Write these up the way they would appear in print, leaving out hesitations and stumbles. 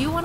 Do you want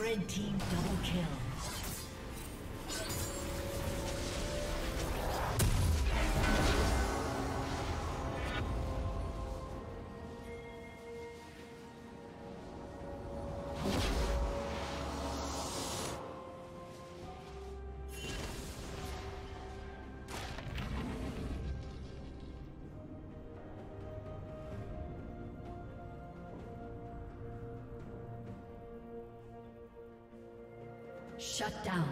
Red team double kill. Shut down.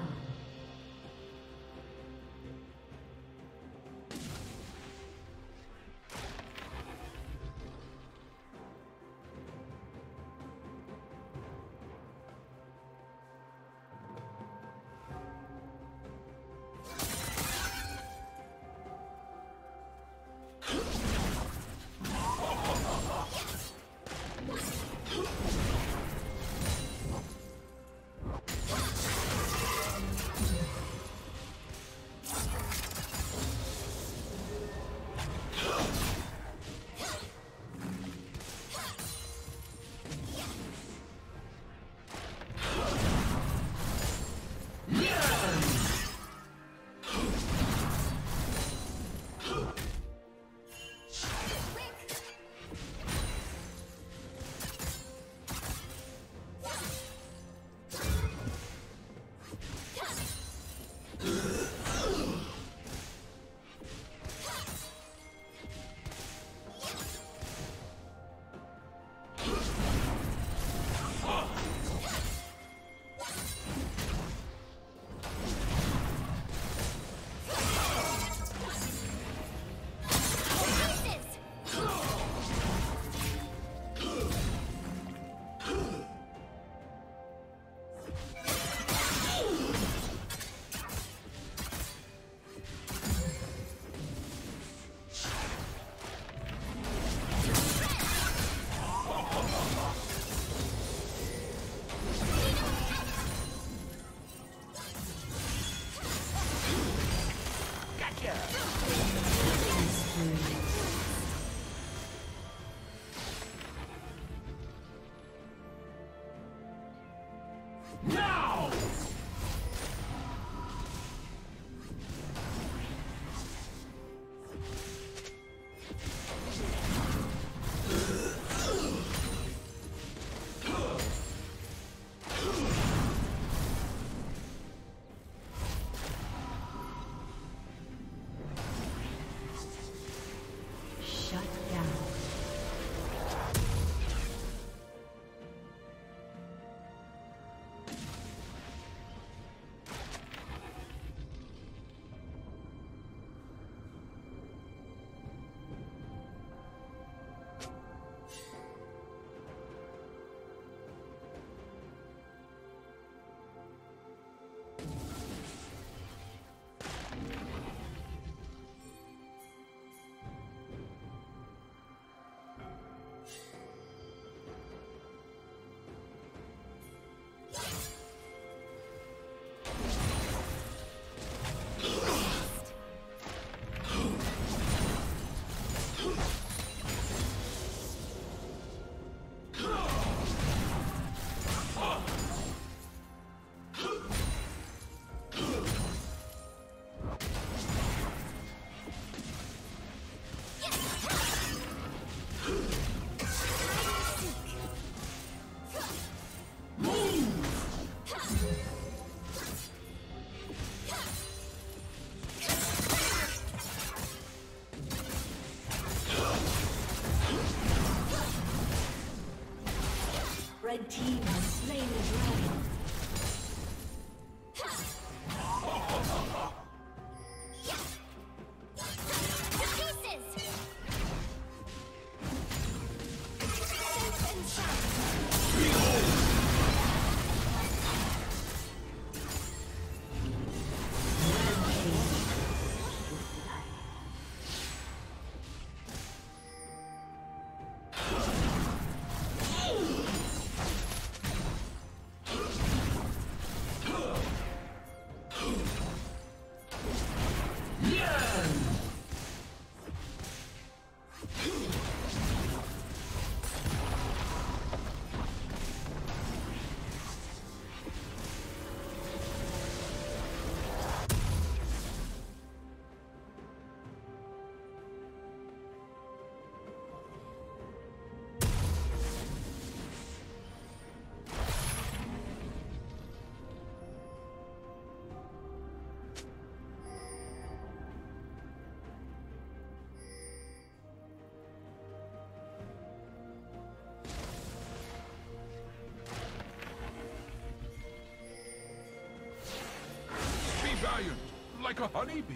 Like a honeybee.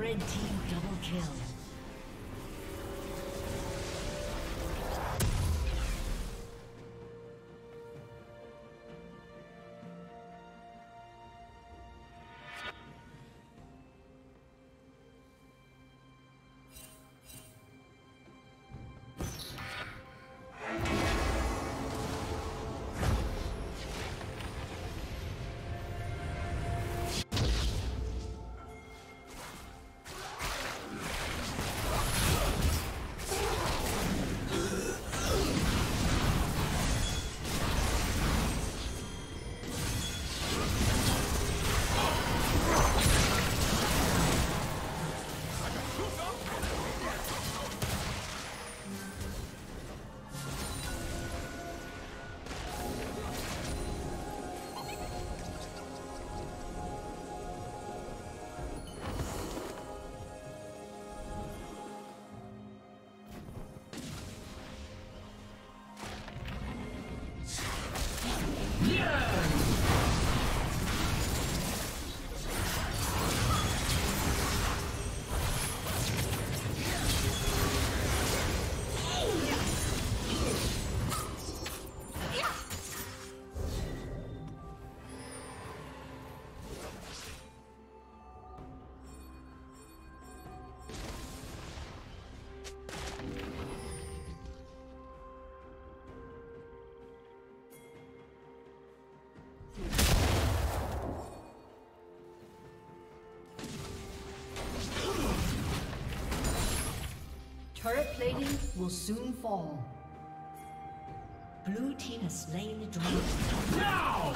Red team double kill. Turret plating will soon fall. Blue team has slain the dragon. Now!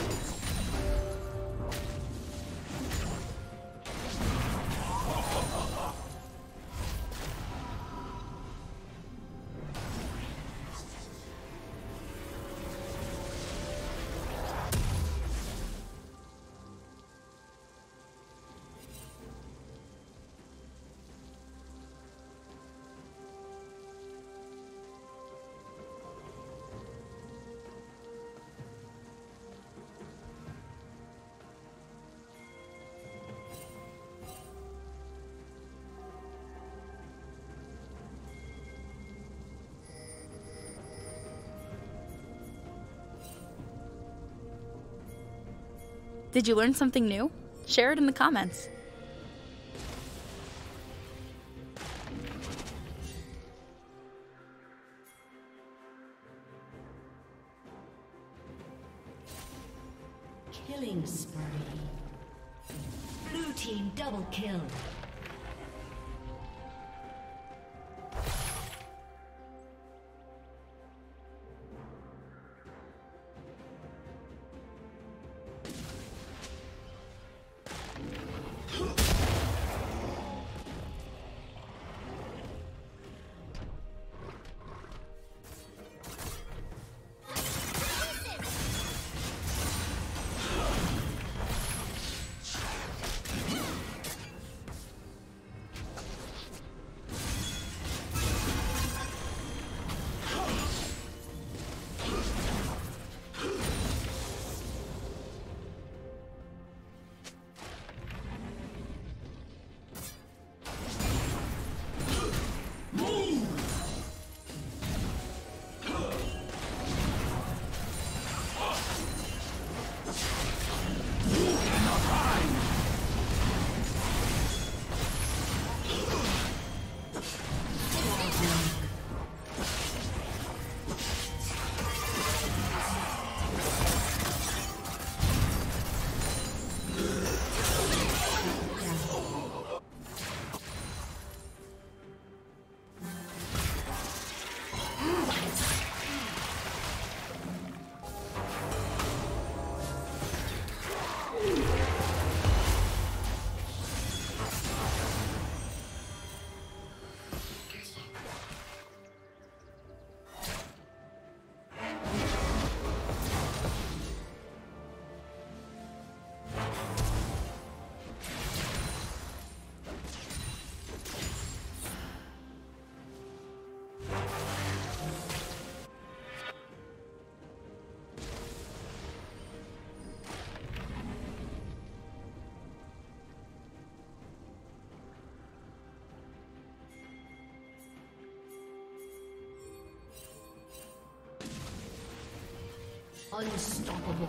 Did you learn something new? Share it in the comments. Killing spree. Blue team double kill. Unstoppable.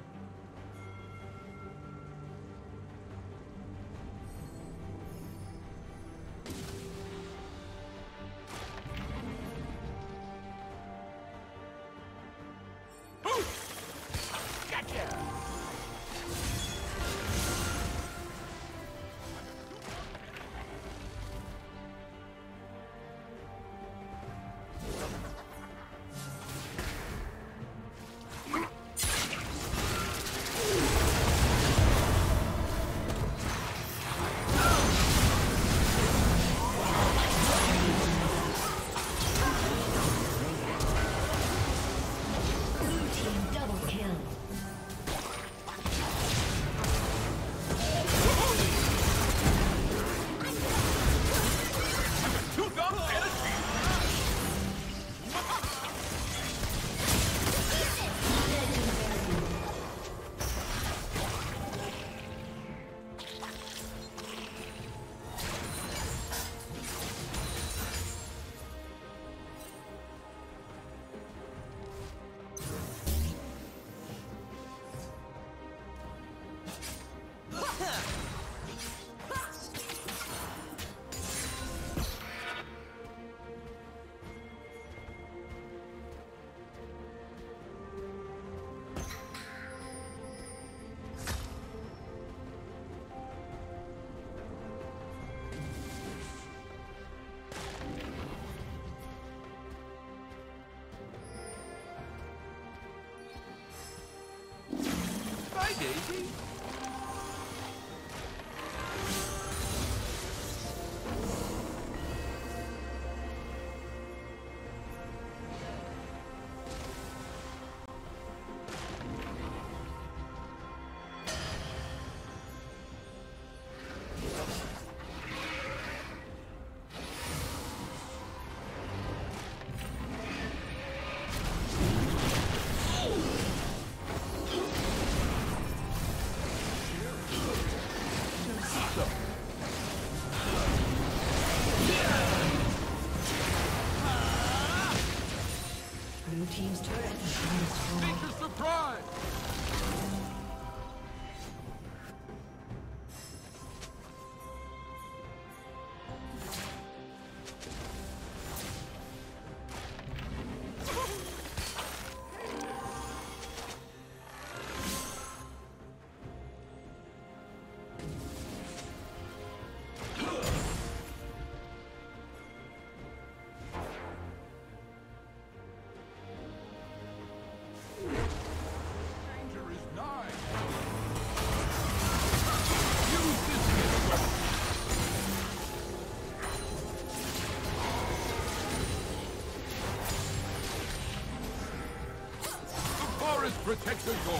Daisy? Protect the goal.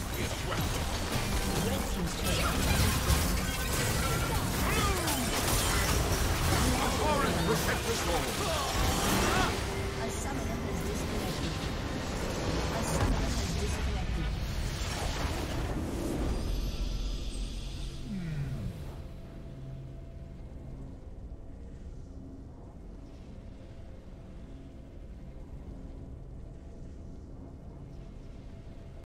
Protect this home.